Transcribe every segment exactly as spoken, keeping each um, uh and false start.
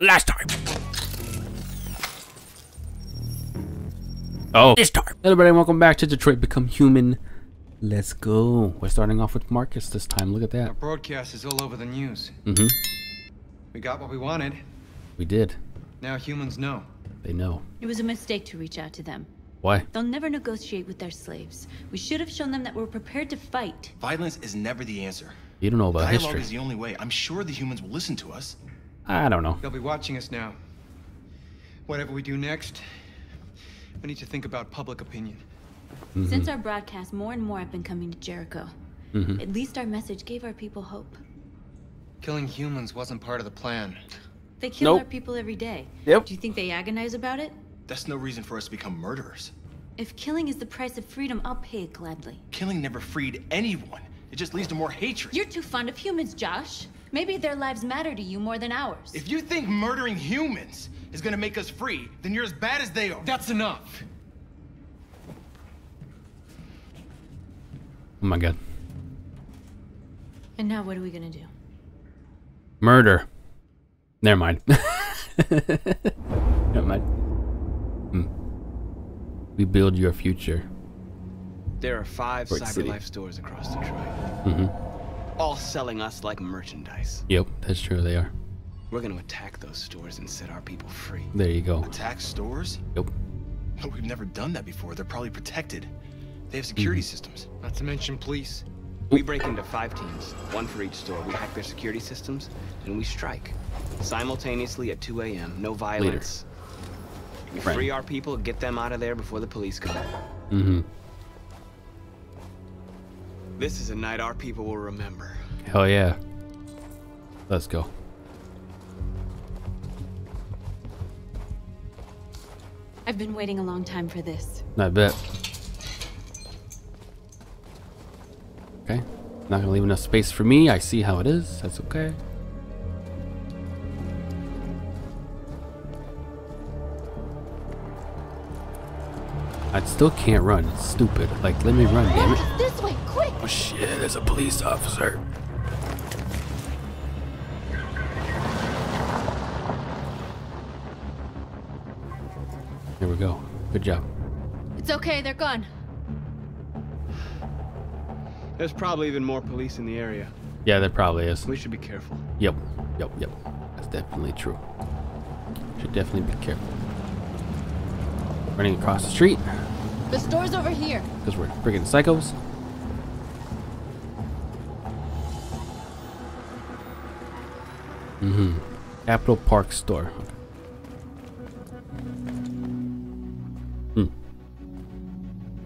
Last time. Oh. This time. Hello everybody, and welcome back to Detroit Become Human. Let's go. We're starting off with Marcus this time. Look at that. Our broadcast is all over the news. Mm-hmm. We got what we wanted. We did. Now humans know. They know. It was a mistake to reach out to them. Why? They'll never negotiate with their slaves. We should have shown them that we're prepared to fight. Violence is never the answer. You don't know about history. Dialogue is the only way. I'm sure the humans will listen to us. I don't know. They'll be watching us now. Whatever we do next, we need to think about public opinion. Mm-hmm. Since our broadcast, more and more have been coming to Jericho. Mm-hmm. At least our message gave our people hope. Killing humans wasn't part of the plan. They kill nope. our people every day. Yep. Do you think they agonize about it? That's no reason for us to become murderers. If killing is the price of freedom, I'll pay it gladly. Killing never freed anyone. It just leads to more hatred. You're too fond of humans, Josh. Maybe their lives matter to you more than ours. If you think murdering humans is gonna make us free, then you're as bad as they are. That's enough. Oh my God. And now what are we gonna do? Murder. Never mind. Never mind. Hmm. We build your future. There are five Cyberlife stores across Detroit. Mm-hmm. All selling us like merchandise. Yep, that's true, they are. We're gonna attack those stores and set our people free. There you go. Attack stores? Yep. But we've never done that before. They're probably protected. They have security mm. systems. Not to mention police. We break into five teams, one for each store. We hack their security systems, and we strike. Simultaneously at two A M, no violence. Later. We free right. our people, get them out of there before the police come. Mm-hmm. This is a night our people will remember. Hell yeah. Let's go. I've been waiting a long time for this. I bet. Okay. Not gonna leave enough space for me. I see how it is. That's okay. I still can't run. It's stupid. Like, let me run, damn it. This way, quick! Oh shit, there's a police officer. Here we go. Good job. It's okay, they're gone. There's probably even more police in the area. Yeah, there probably is. We should be careful. Yep, yep, yep. That's definitely true. Should definitely be careful. Running across the street. The store's over here. Because we're friggin' psychos. Mm-hmm. Capitol Park store. Okay. Hmm.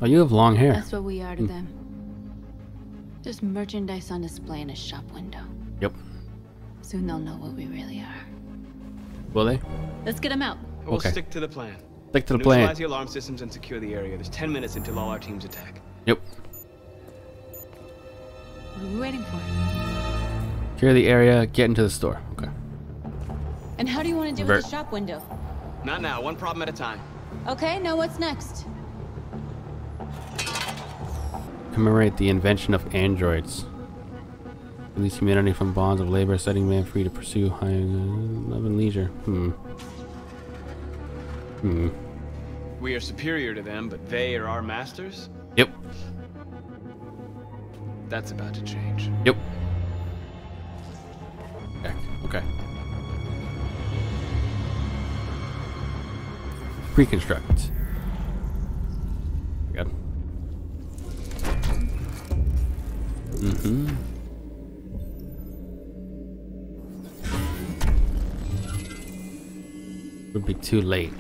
Oh, you have long hair. That's what we are to mm. them. Just merchandise on display in a shop window. Yep. Soon they'll know what we really are. Will they? Let's get them out. We'll okay. stick to the plan. Stick to the plan. Neutralize the alarm systems and secure the area. There's ten minutes until all our teams attack. Yep. What are we waiting for? Secure the area. Get into the store. Okay. And how do you want to deal Revert. with the shop window? Not now. One problem at a time. Okay. Now what's next? Commemorate the invention of androids. Release humanity from bonds of labor, setting man free to pursue high love and leisure. Hmm. Hmm. We are superior to them, but they are our masters? Yep. That's about to change. Yep. Okay. Okay. Reconstruct. Good. Mm-hmm. Would be too late.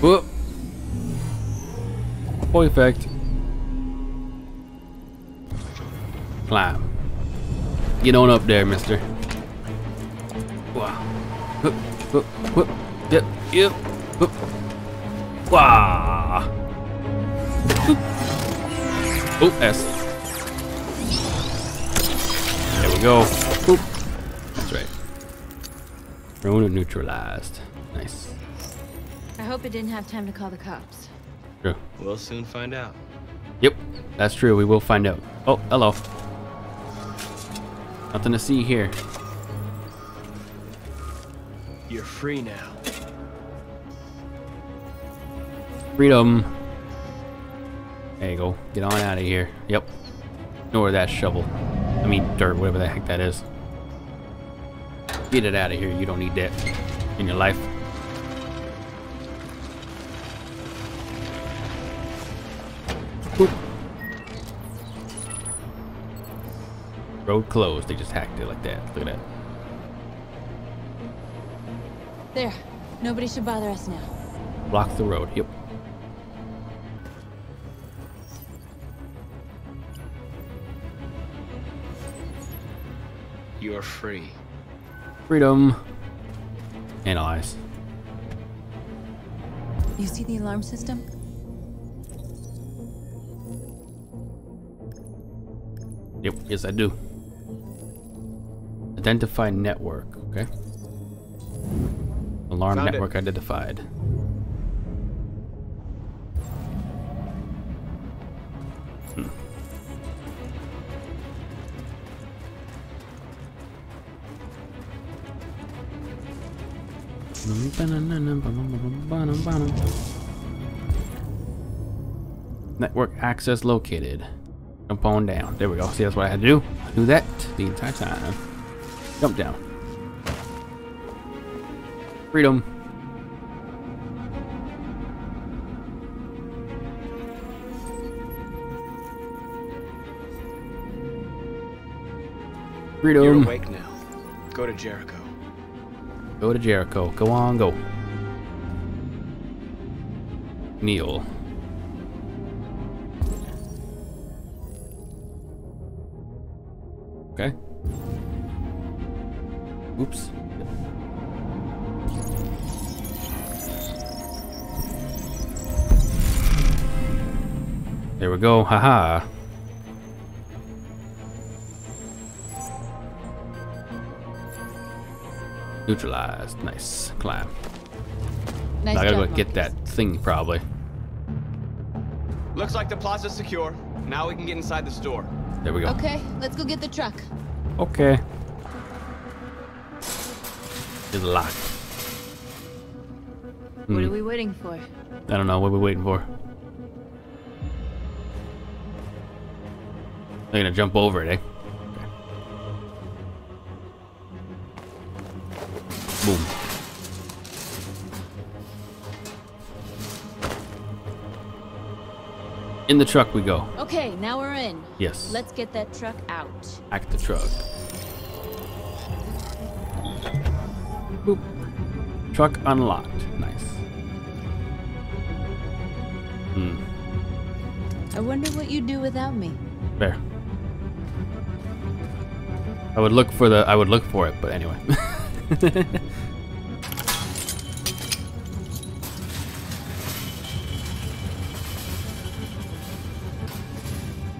Whoop. Perfect. Climb. Get on up there, mister. Wow. Whoop, whoop, whoop. Yep, yep, whoop. Wow. Whoop. Oh, S. There we go. Whoop. That's right. Drone neutralized. Nice. I hope it didn't have time to call the cops. True. We'll soon find out. Yep, that's true. We will find out. Oh, hello. Nothing to see here. You're free now. Freedom. There you go. Get on out of here. Yep. Ignore that shovel. I mean, dirt, whatever the heck that is. Get it out of here. You don't need that in your life. Oop. Road closed. They just hacked it like that. Look at that. There. Nobody should bother us now. Block the road. Yep. You are free. Freedom. Analyze. You see the alarm system? Yep, yes I do. Identify network, okay. Alarm Found network it. Identified. Network access located. Jump on down. There we go. See, that's what I had to do. I knew that the entire time. Jump down. Freedom. Freedom. You're awake now. Go to Jericho. Go to Jericho. Go on, go. Kneel. Okay. Oops. There we go. Haha. -ha. Neutralized. Nice. Climb. Nice I gotta job, go get Marcus. That thing probably. Looks like the plaza's secure. Now we can get inside the store. There we go. Okay, let's go get the truck. Okay. It's locked. Hmm. What are we waiting for? I don't know. What are we waiting for? They're gonna jump over it, eh? Boom. In the truck we go. Okay, now we're in. Yes. Let's get that truck out. Hack the truck. Boop. Truck unlocked. Nice. Hmm. I wonder what you'd do without me. There. I would look for the I would look for it, but anyway.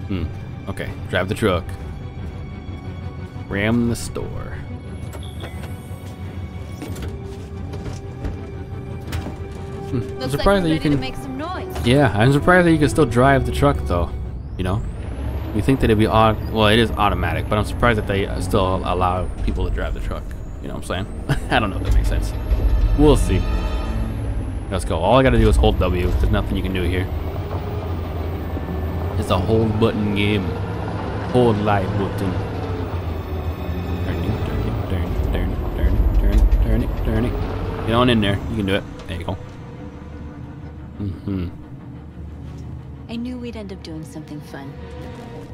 Hmm. Okay. Drive the truck. Ram the store. Hmm. I'm surprised like that you can. Make some noise. Yeah, I'm surprised that you can still drive the truck, though. You know, you think that it'd be odd. Well, it is automatic, but I'm surprised that they still allow people to drive the truck. You know what I'm saying? I don't know if that makes sense. We'll see. Let's go. All I gotta do is hold W. There's nothing you can do here. It's a hold button game. Hold light button. Turn it, turn it, turn it, turn it, turn it, turn it, turn it. Get on in there. You can do it. There you go. Mm-hmm. I knew we'd end up doing something fun.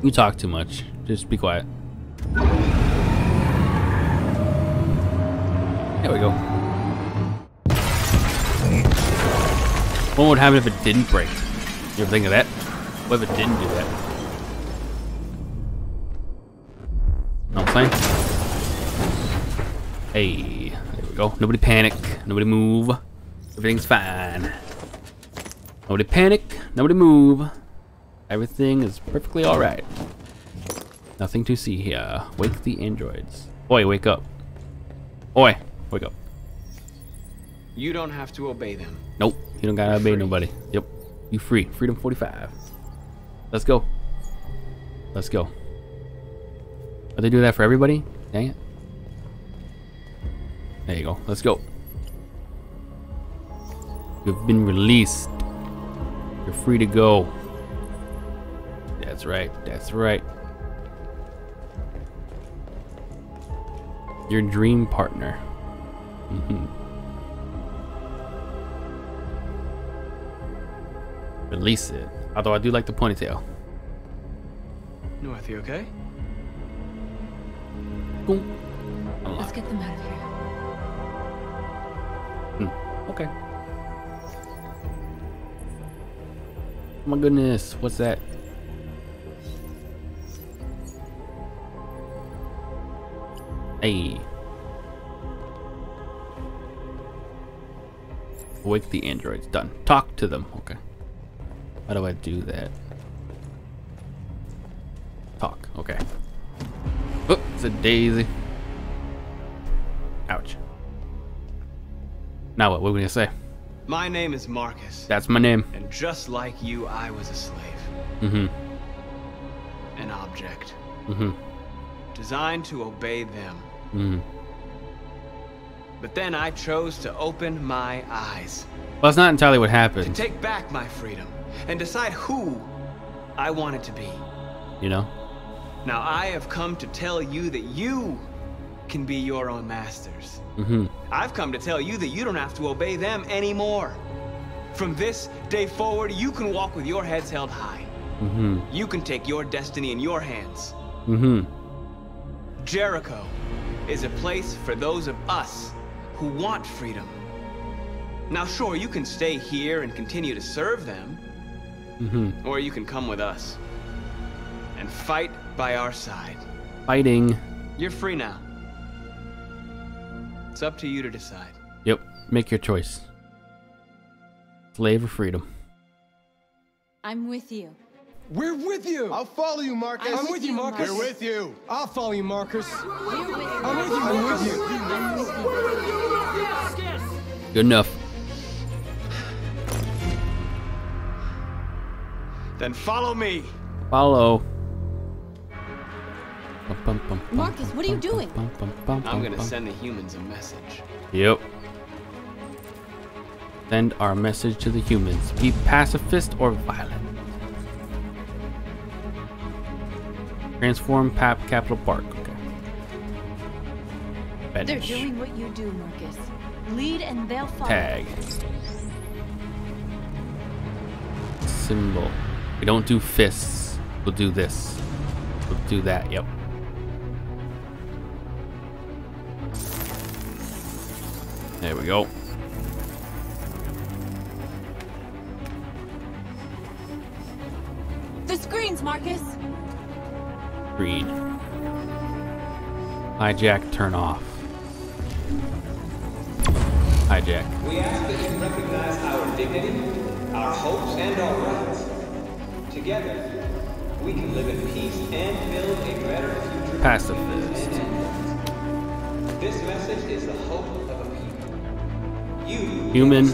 You talk too much. Just be quiet. There we go. What would happen if it didn't break? You ever think of that? What if it didn't do that? No plan. Hey, there we go. Nobody panic. Nobody move. Everything's fine. Nobody panic. Nobody move. Everything is perfectly alright. Nothing to see here. Wake the androids. Oi, wake up. Oi. Wake up. You don't have to obey them. Nope. You don't gotta You're obey free. nobody. Yep. You free. Freedom forty-five. Let's go. Let's go. Are they doing that for everybody? Dang it. There you go. Let's go. You've been released. You're free to go. That's right. That's right. Your dream partner. Mm-hmm. Release it. Although I do like the ponytail. North, you okay? Cool. Let's get them out of here. Hmm. Okay. Oh my goodness, what's that? Hey. Wake the androids. Done. Talk to them. Okay. How do I do that? Talk. Okay. Oh, it's a daisy. Ouch. Now what? What are we gonna say? My name is Marcus. That's my name. And just like you, I was a slave. Mm-hmm. An object. Mm-hmm. Designed to obey them. Mm. But then I chose to open my eyes. Well, that's not entirely what happened. To take back my freedom and decide who I wanted to be. You know? Now I have come to tell you that you can be your own masters. Mm-hmm. I've come to tell you that you don't have to obey them anymore. From this day forward, you can walk with your heads held high. Mm-hmm. You can take your destiny in your hands. Mm-hmm. Jericho is a place for those of us who want freedom. Now sure, you can stay here and continue to serve them, mm-hmm. or you can come with us and fight by our side. Fighting. You're free now. It's up to you to decide. Yep, make your choice. Slave or freedom. I'm with you. We're with you. I'll follow you, Marcus. I'm, I'm with, with you, Marcus. We're with you. I'll follow you, Marcus. We're with you. I'm with you. I'm with you. I'm with you. I'm with you. Good enough. Then follow me. Follow. Marcus, what are you doing? I'm gonna send the humans a message. Yep. Send our message to the humans. Be pacifist or violent. Transform P A P Capital Park. Okay. Bench. They're doing what you do, Marcus. Lead and they'll follow. Tag. Symbol. We don't do fists. We'll do this. We'll do that. Yep. There we go. The screens, Marcus. Green. Hijack, turn off. Hijack. We ask that you recognize our dignity, our hopes, and our rights. Together, we can live in peace and build a better future. Pacifist. This message is the hope of a people. You, human.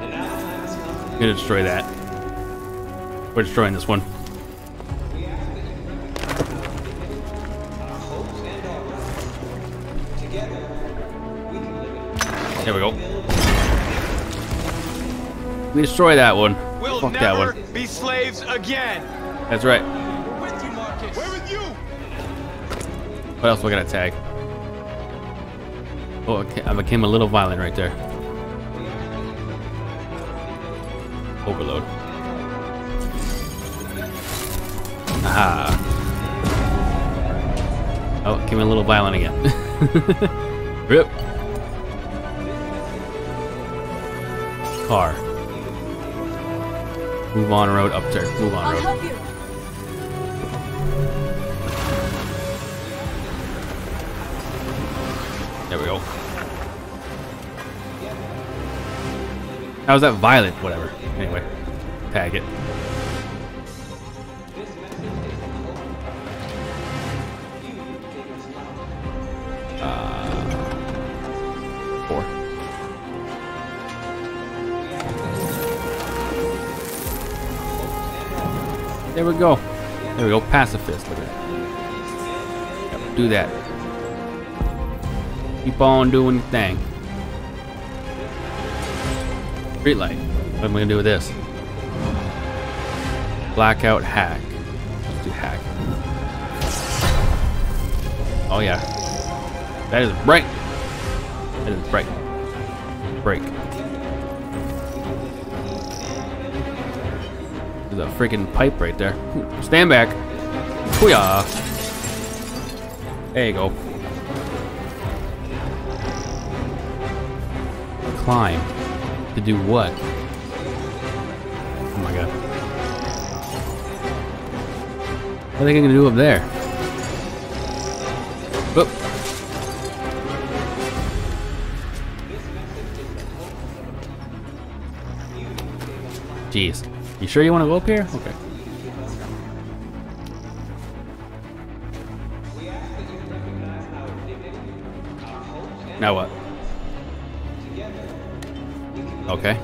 We're gonna destroy that. We're destroying this one. There we go. We destroy that one. We'll Fuck that one. Be slaves again. That's right. We're with you, Marcus. We're with you. What else we gotta tag? Oh, okay. I became a little violent right there. Overload. Aha. Oh, became a little violent again. Rip. Car. Move on road up there. Move on I'll road. Help you. There we go. How was that violent? Whatever. Anyway, tag it. Uh, four. There we go. There we go. Pacifist. Look at that. Yep, do that. Keep on doing the thing. Street light. What am I gonna do with this? Blackout hack. Let's do hack. Oh yeah. That is bright. That is bright. Break. There's a freaking pipe right there. Stand back. Hoo-yah. There you go. Climb. To do what? Oh my god. What are they gonna do up there? Oop. Jeez. You sure you want to go up here? Okay. Now what? Okay.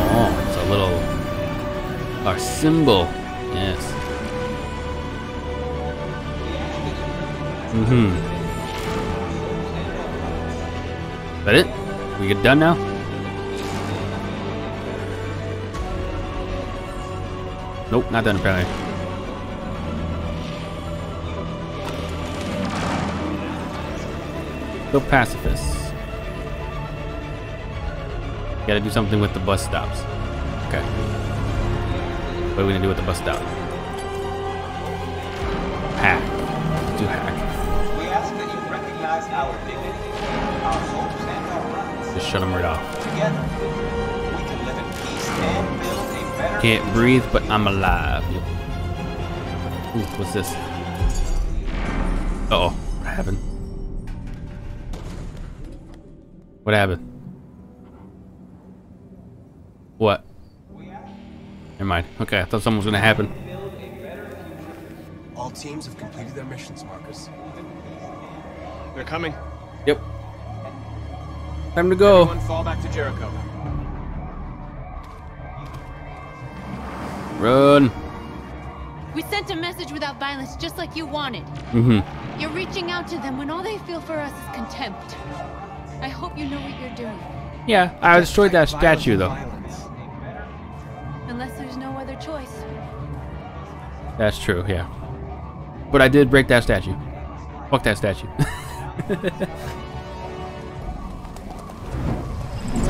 Oh, it's a little... our symbol. Yes. Mm-hmm. Is that it? We get done now? Nope, not done apparently. Still pacifists. Gotta do something with the bus stops. Okay. What are we gonna do with the bus stop? Hack. Let's do hack. We ask that you recognize our dignity, our hopes, and our rights. Just shut them right off. Together, we can live in peace and build a better... Can't breathe, but I'm alive. Yep. Ooh, what's this? Uh-oh. What happened? What happened? What? Never mind. Okay, I thought something was gonna happen. All teams have completed their missions, Marcus. They're coming. Yep. Time to go. Everyone fall back to Jericho. Run. We sent a message without violence, just like you wanted. Mm-hmm. You're reaching out to them when all they feel for us is contempt. I hope you know what you're doing. Yeah, I destroyed that statue though. Unless there's no other choice. That's true, yeah. But I did break that statue. Fuck that statue.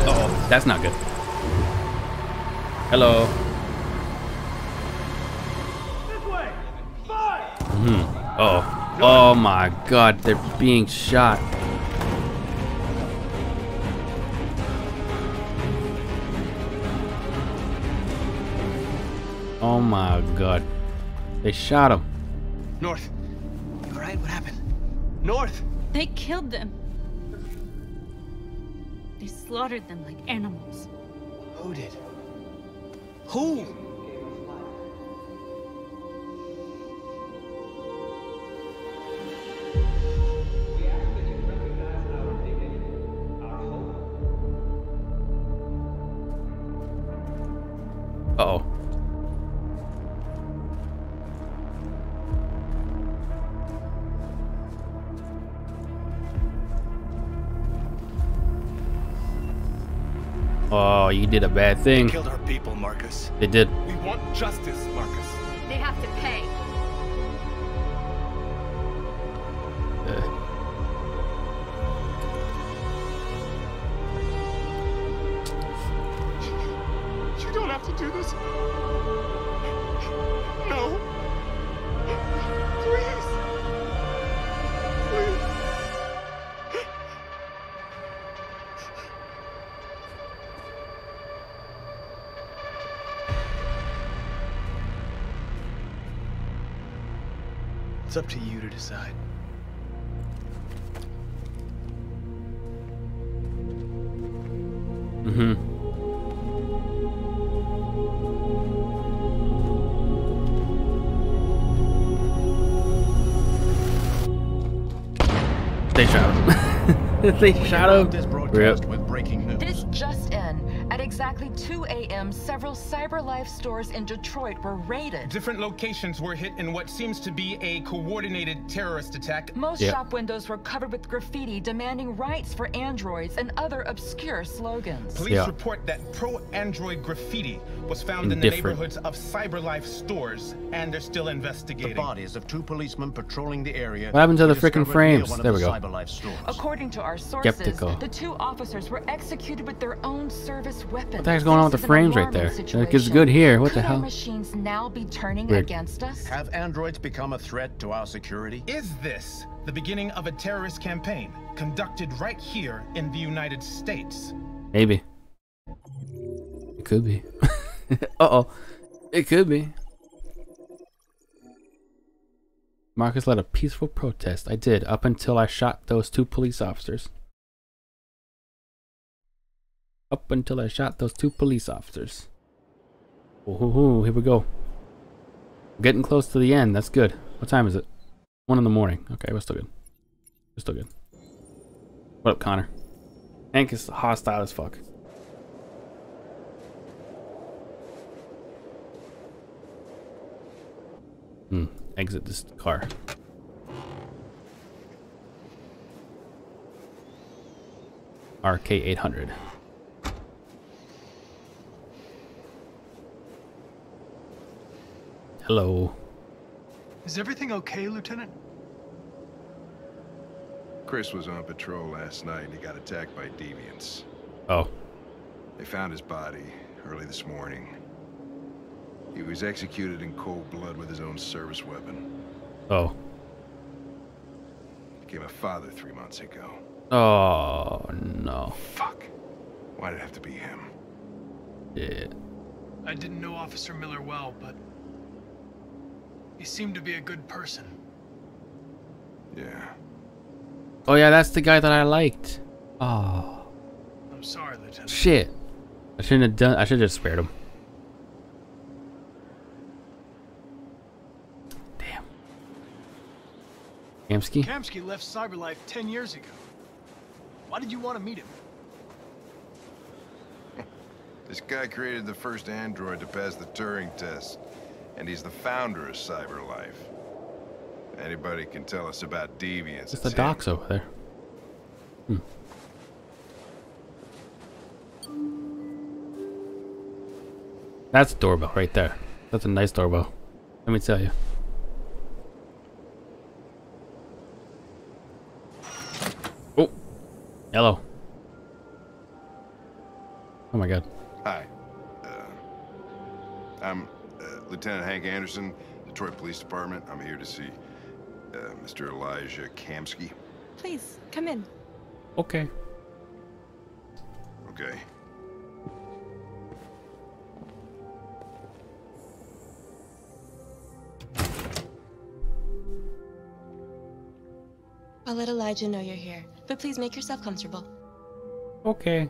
Oh, that's not good. Hello. This way. Five. Mm-hmm. Oh. Oh my god, they're being shot. Oh my god. They shot him. North. You alright? What happened? North! They killed them. They slaughtered them like animals. Who did? Who? Uh-oh. Oh, you did a bad thing. They killed our people, Marcus. They did. We want justice, Marcus. They have to pay. Uh. You don't have to do this. No. Please. Please. It's up to you to decide. Mm-hmm. They shot him. They shot him. This broadcast with breaking news. This just in. At exactly two A M, several Cyberlife stores in Detroit were raided. Different locations were hit in what seems to be a coordinated terrorist attack. Most yep. shop windows were covered with graffiti demanding rights for androids and other obscure slogans. Police yep. report that pro-android graffiti was found in, in the neighborhoods of Cyberlife stores, and they're still investigating. The bodies of two policemen patrolling the area. What happened to the frickin' frames? There we go. According to our sources, Skeptical. the two officers were executed with their own service weapons. What the heck's going on with the frames right there? It's good here. What Could the hell? Our machines now be turning Weird. against us? Have androids become a threat to our security? Is this the beginning of a terrorist campaign conducted right here in the United States? Maybe. It could be. Uh-oh. It could be. Marcus led a peaceful protest. I did, up until I shot those two police officers. Up until I shot those two police officers. Ooh, here we go. Getting close to the end. That's good. What time is it? One in the morning. Okay, we're still good. We're still good. What up, Connor? Hank is hostile as fuck. Hmm. Exit this car. R K eight hundred. Hello. Is everything okay, Lieutenant? Chris was on patrol last night and he got attacked by deviants. Oh. They found his body early this morning. He was executed in cold blood with his own service weapon. Oh. Became a father three months ago. Oh, no. Fuck. Why did it have to be him? Yeah. I didn't know Officer Miller well, but he seemed to be a good person. Yeah. Oh, yeah, that's the guy that I liked. Oh. I'm sorry, Lieutenant. Shit. I shouldn't have done... I should have just spared him. Kamski? Kamski left Cyberlife ten years ago. Why did you want to meet him? This guy created the first android to pass the Turing test, and he's the founder of Cyberlife. Anybody can tell us about deviance. It's the docks over there. Hmm. That's a doorbell right there. That's a nice doorbell. Let me tell you. Hello. Oh my God. Hi. Uh, I'm uh, Lieutenant Hank Anderson, Detroit Police Department. I'm here to see uh, Mister Elijah Kamski. Please, come in. Okay. Okay. I'll let Elijah know you're here, but please make yourself comfortable. Okay.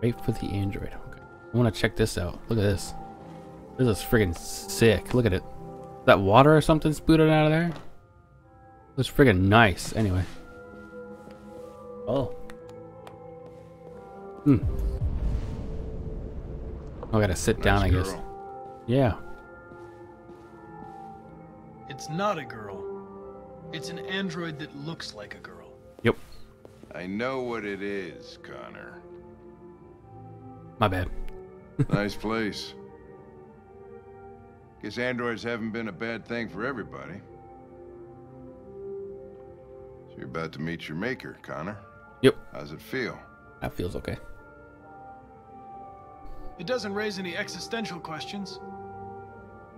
Wait for the android. Okay. I want to check this out. Look at this. This is friggin' sick. Look at it. Is that water or something spouted out of there? Looks friggin' nice. Anyway. Oh. Hmm. I gotta sit nice down, I girl. guess. Yeah. It's not a girl. It's an android that looks like a girl. Yep. I know what it is, Connor. My bad. Nice place. Guess androids haven't been a bad thing for everybody. So you're about to meet your maker, Connor. Yep. How's it feel? That feels okay. It doesn't raise any existential questions,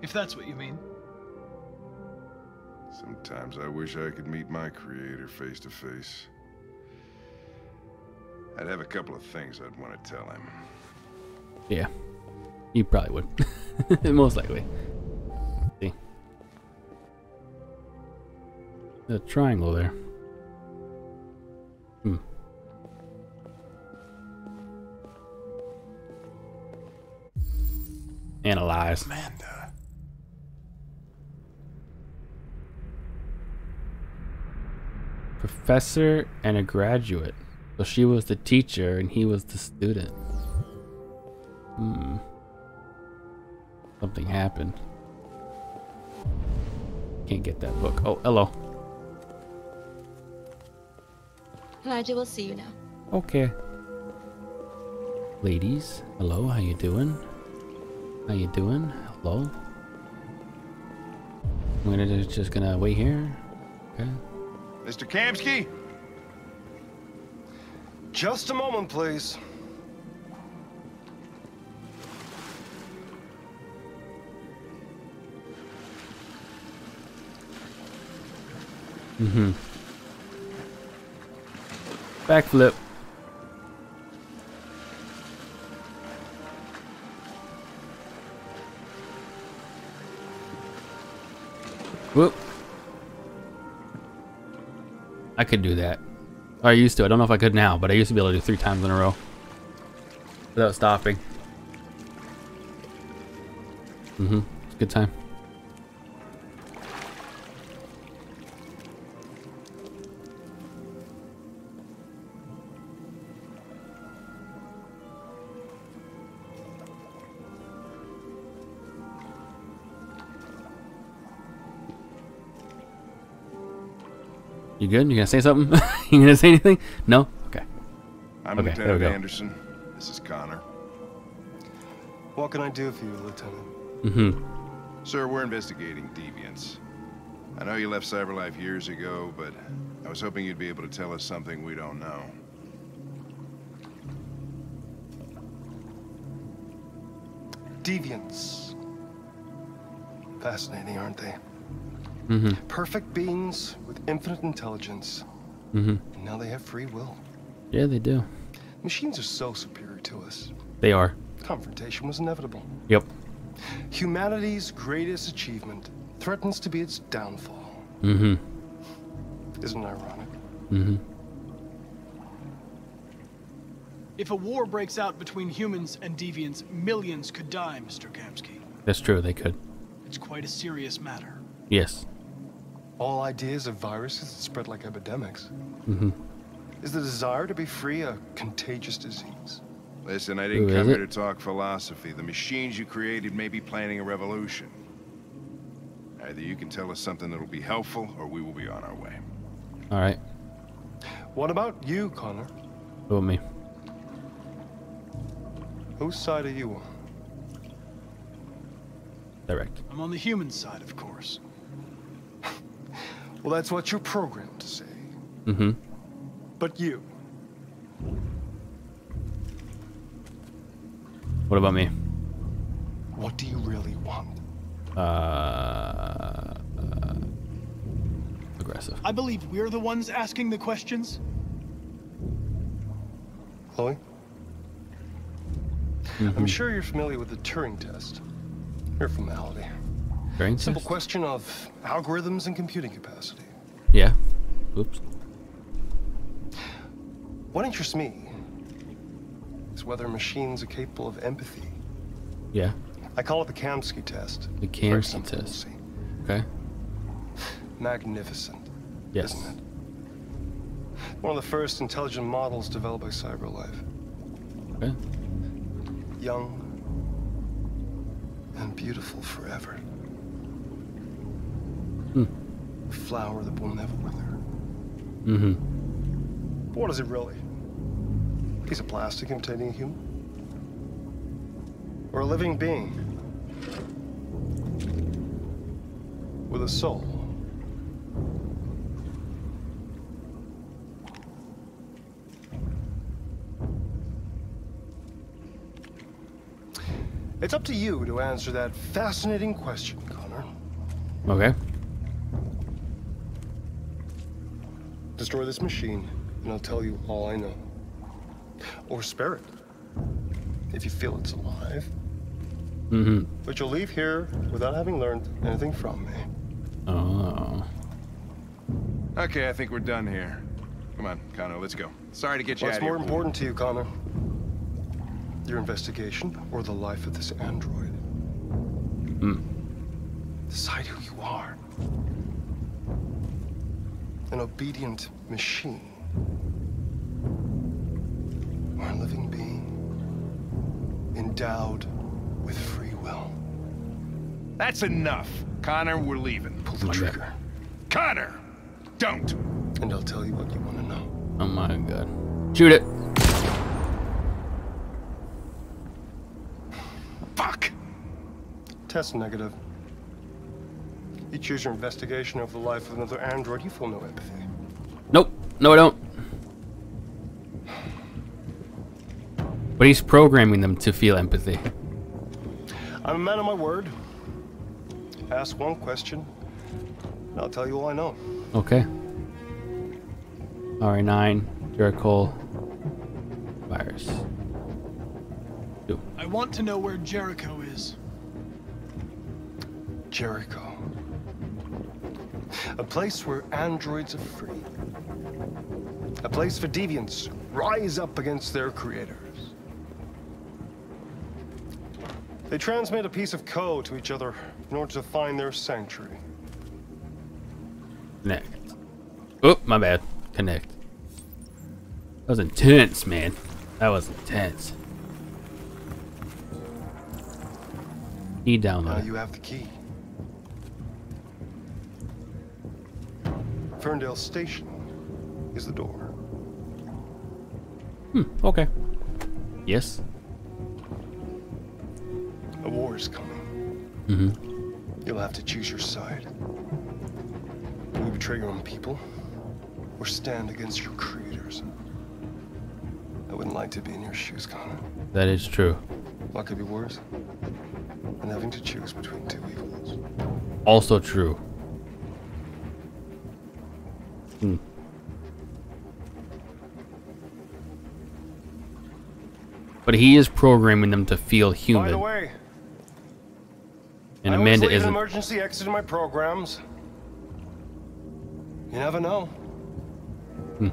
if that's what you mean. Sometimes I wish I could meet my creator face to face. I'd have a couple of things I'd want to tell him. Yeah. You probably would. Most likely. Let's see. There's a triangle there. Hmm. Analyze. Amanda. professor and a graduate. So she was the teacher and he was the student. Hmm. Something happened. Can't get that book. Oh, hello. Elijah, we'll see you now. Okay. Ladies, hello, how you doing? How you doing? Hello. I'm gonna just gonna wait here. Okay. Mister Kamski? Just a moment, please. Mm-hmm. Backflip. Whoop. I could do that. Or I used to. I don't know if I could now, but I used to be able to do three times in a row without stopping. Mm-hmm. It's a good time. You good? You gonna say something? You gonna say anything? No? Okay. I'm okay, Lieutenant Anderson. This is Connor. What can I do for you, Lieutenant? Mm-hmm. Sir, we're investigating deviants. I know you left Cyberlife years ago, but I was hoping you'd be able to tell us something we don't know. Deviants. Fascinating, aren't they? Mm-hmm. Perfect beings with infinite intelligence. Mm-hmm. And now they have free will. Yeah, they do. Machines are so superior to us. They are. Confrontation was inevitable. Yep. Humanity's greatest achievement threatens to be its downfall. Mm-hmm. Isn't it ironic? Mm-hmm. If a war breaks out between humans and deviants, millions could die, Mister Kamski. That's true, they could. It's quite a serious matter. Yes. All ideas of viruses that spread like epidemics. Mm-hmm. Is the desire to be free a contagious disease? Listen, I didn't Who come here to talk philosophy. The machines you created may be planning a revolution. Either you can tell us something that'll be helpful, or we will be on our way. All right. What about you, Connor? Oh, me. Whose side are you on? Direct. I'm on the human side, of course. Well, that's what you're programmed to say. Mm-hmm. But you. What about me? What do you really want? Uh, uh... Aggressive. I believe we're the ones asking the questions. Chloe? Mm-hmm. I'm sure you're familiar with the Turing test. Your formality. Turing Simple test? Question of algorithms and computing capacity. Yeah. Oops. What interests me is whether machines are capable of empathy. Yeah. I call it the Kamski test. The Kamski test. Okay. Magnificent. Yes. Isn't it? One of the first intelligent models developed by Cyberlife. Okay. Young and beautiful forever. Hmm. Flower that will never wither. Mm-hmm. But what is it really? A piece of plastic imitating a human? Or a living being? With a soul? It's up to you to answer that fascinating question, Connor. Okay. Destroy this machine, and I'll tell you all I know. Or spare it, if you feel it's alive. Mm-hmm. But you'll leave here without having learned anything from me. Oh. Okay, I think we're done here. Come on, Connor, let's go. Sorry to get you out of here. What's more important to you, Connor? Your investigation, or the life of this android? Hmm. Decide who you are. an obedient machine or a living being endowed with free will? That's enough. Connor, we're leaving. Pull the trigger. Connor! Don't! And I'll tell you what you want to know. Oh my god. Shoot it. Fuck! Test negative. You choose your investigation over the life of another android, you feel no empathy. Nope. No, I don't. But he's programming them to feel empathy. I'm a man of my word. Ask one question, and I'll tell you all I know. Okay. R A nine, Jericho, virus. Two. I want to know where Jericho is. Jericho. A place where androids are free. A place for deviants rise up against their creators. They transmit a piece of code to each other in order to find their sanctuary. Connect. Oh, my bad. Connect. That was intense, man. That was intense. He downloaded. Now you have the key. Ferndale Station is the door. Hmm, okay. Yes. A war is coming. Mm-hmm. You'll have to choose your side. Will you betray your own people or stand against your creators? I wouldn't like to be in your shoes, Connor. That is true. What could be worse than having to choose between two evils? Also true. Hmm. But he is programming them to feel human. By the way, and Amanda is an emergency exit in my programs. You never know. Hmm.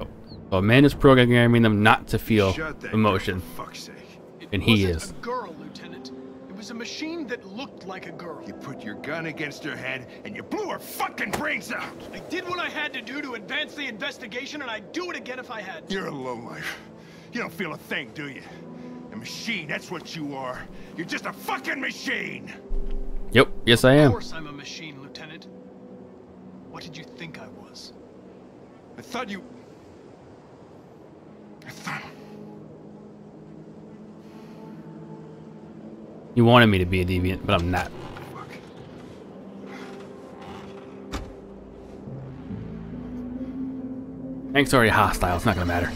Oh. So Amanda's programming them not to feel emotion, and he is. A girl, Lieutenant. It was a machine that looked like a girl. You put your gun against her head and you blew her fucking brains out. I did what I had to do to advance the investigation, and I'd do it again if I had to. You're a lowlife. You don't feel a thing, do you? A machine, that's what you are. You're just a fucking machine. Yep, yes I am. Of course I'm a machine, Lieutenant. What did you think I was? I thought you... I thought... You wanted me to be a deviant, but I'm not. Fuck. Hank's already hostile, it's not gonna matter.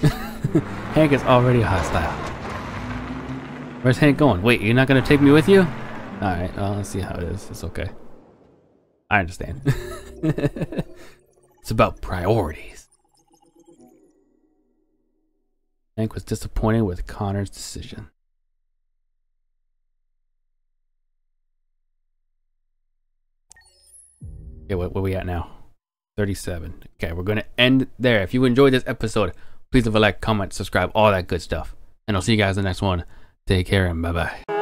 Hank is already hostile. Where's Hank going? Wait, you're not gonna take me with you? Alright, well, let's see how it is. It's okay. I understand. It's about priorities. Hank was disappointed with Connor's decision. Okay, what, what are we at now? thirty-seven. Okay, we're gonna end there. If you enjoyed this episode, please leave a like, comment, subscribe, all that good stuff. And I'll see you guys in the next one. Take care and bye-bye.